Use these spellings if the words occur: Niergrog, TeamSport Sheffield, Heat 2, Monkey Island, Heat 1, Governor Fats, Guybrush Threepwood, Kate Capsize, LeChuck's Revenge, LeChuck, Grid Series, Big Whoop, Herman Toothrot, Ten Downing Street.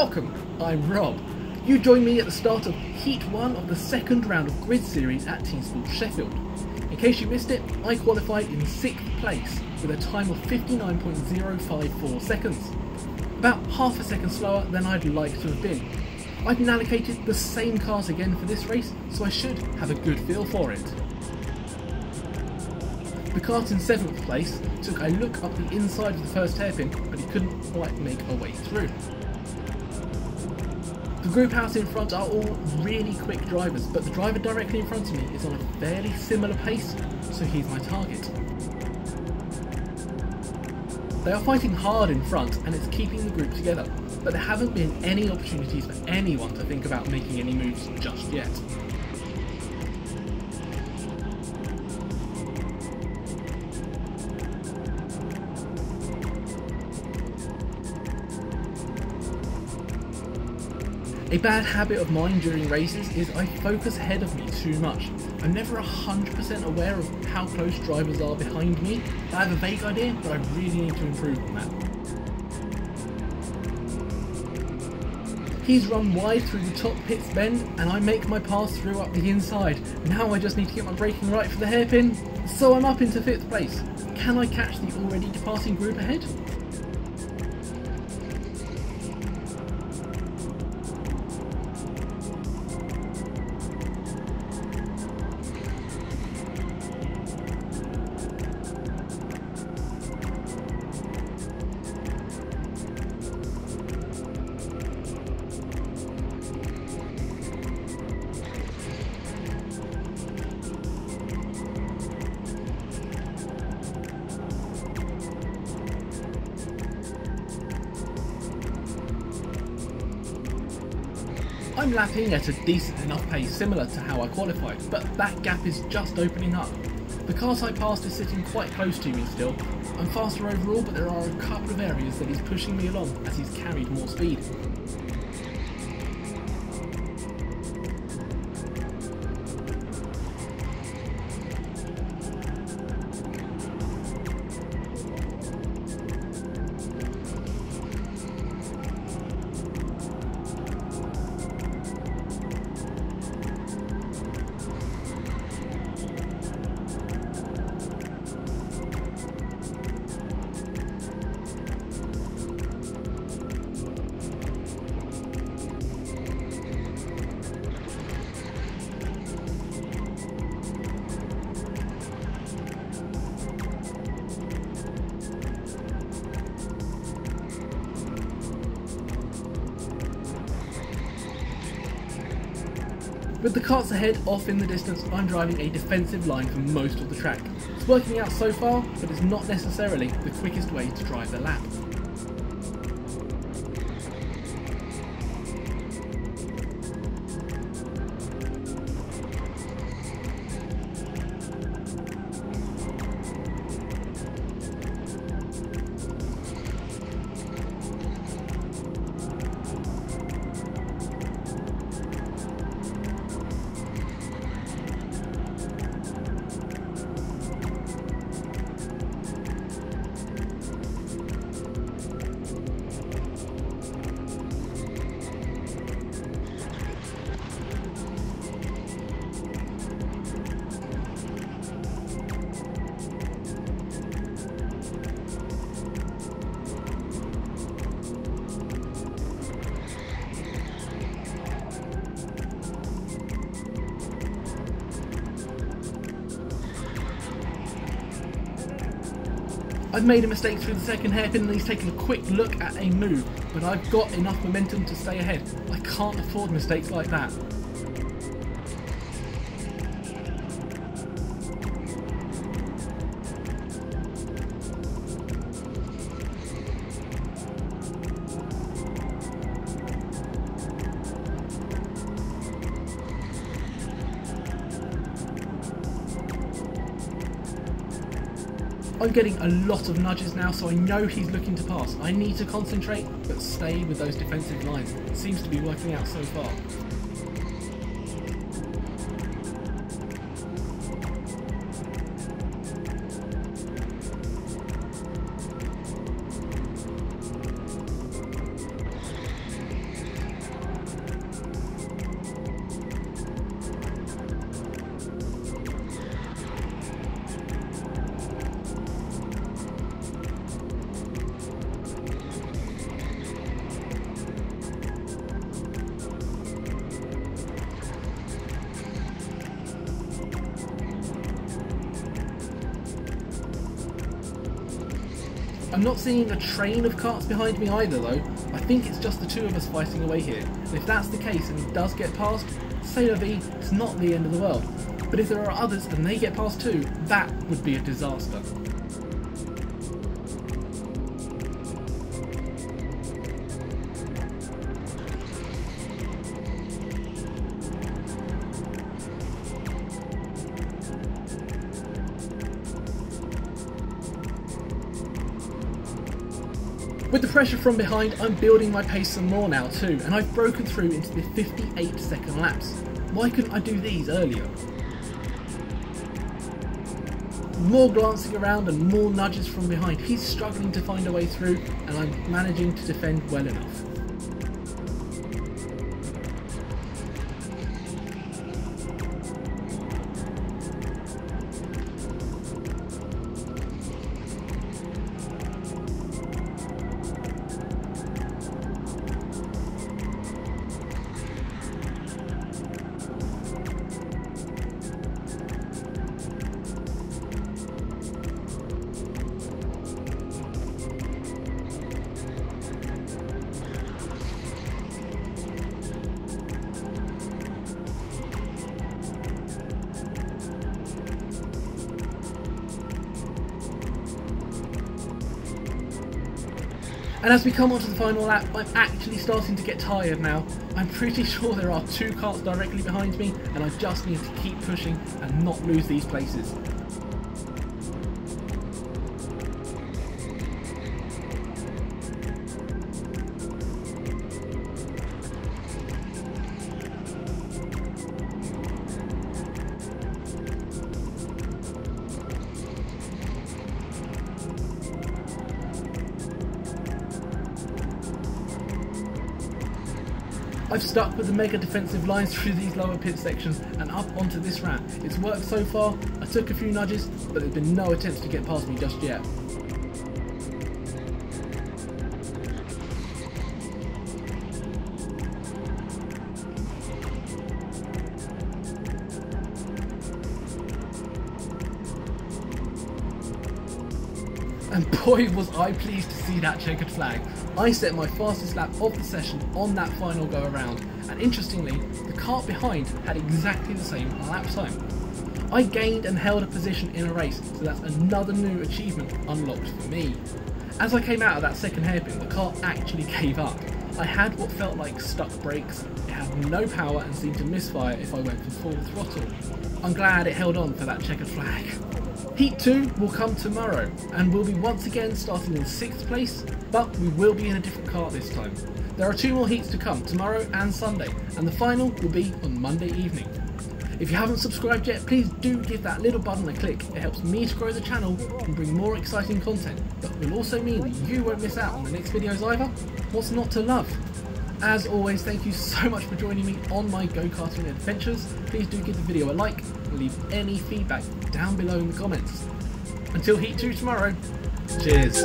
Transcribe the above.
Welcome, I'm Rob. You join me at the start of Heat 1 of the second round of Grid Series at TeamSport Sheffield. In case you missed it, I qualified in 6th place with a time of 59.054 seconds, about half a second slower than I'd like to have been. I've been allocated the same cars again for this race, so I should have a good feel for it. The cart in 7th place took a look up the inside of the first hairpin, but he couldn't quite make a way through. The group out in front are all really quick drivers, but the driver directly in front of me is on a fairly similar pace, so he's my target. They are fighting hard in front and it's keeping the group together, but there haven't been any opportunities for anyone to think about making any moves just yet. A bad habit of mine during races is I focus ahead of me too much. I'm never 100% aware of how close drivers are behind me. I have a vague idea, but I really need to improve on that. He's run wide through the top pit's bend and I make my pass through up the inside. Now I just need to get my braking right for the hairpin, so I'm up into 5th place. Can I catch the already departing group ahead? I'm lapping at a decent enough pace similar to how I qualified, but that gap is just opening up. The cart I passed is sitting quite close to me still. I'm faster overall, but there are a couple of areas that he's pushing me along as he's carried more speed. With the carts ahead off in the distance, I'm driving a defensive line for most of the track. It's working out so far, but it's not necessarily the quickest way to drive the lap. I've made a mistake through the second hairpin and he's taken a quick look at a move, but I've got enough momentum to stay ahead. I can't afford mistakes like that. I'm getting a lot of nudges now, so I know he's looking to pass. I need to concentrate, but stay with those defensive lines. It seems to be working out so far. I'm not seeing a train of carts behind me either though. I think it's just the two of us fighting away here. And if that's the case and he does get past, say la vie, it's not the end of the world. But if there are others and they get past too, that would be a disaster. With the pressure from behind, I'm building my pace some more now too, and I've broken through into the 58-second laps. Why couldn't I do these earlier? More glancing around and more nudges from behind. He's struggling to find a way through, and I'm managing to defend well enough. And as we come onto the final lap, I'm actually starting to get tired now. I'm pretty sure there are two carts directly behind me, and I just need to keep pushing and not lose these places. I've stuck with the mega defensive lines through these lower pit sections and up onto this ramp. It's worked so far. I took a few nudges, but there's been no attempts to get past me just yet. And boy was I pleased to see that checkered flag. I set my fastest lap of the session on that final go around, and interestingly, the cart behind had exactly the same lap time. I gained and held a position in a race, so that's another new achievement unlocked for me. As I came out of that second hairpin, the cart actually gave up. I had what felt like stuck brakes, it had no power and seemed to misfire if I went for full throttle. I'm glad it held on for that checkered flag. Heat 2 will come tomorrow, and we'll be once again starting in 6th place, but we will be in a different car this time. There are 2 more heats to come, tomorrow and Sunday, and the final will be on Monday evening. If you haven't subscribed yet, please do give that little button a click. It helps me to grow the channel and bring more exciting content, but will also mean that you won't miss out on the next videos either. What's not to love? As always, thank you so much for joining me on my go-karting adventures. Please do give the video a like and leave any feedback down below in the comments. Until Heat 2 tomorrow, cheers.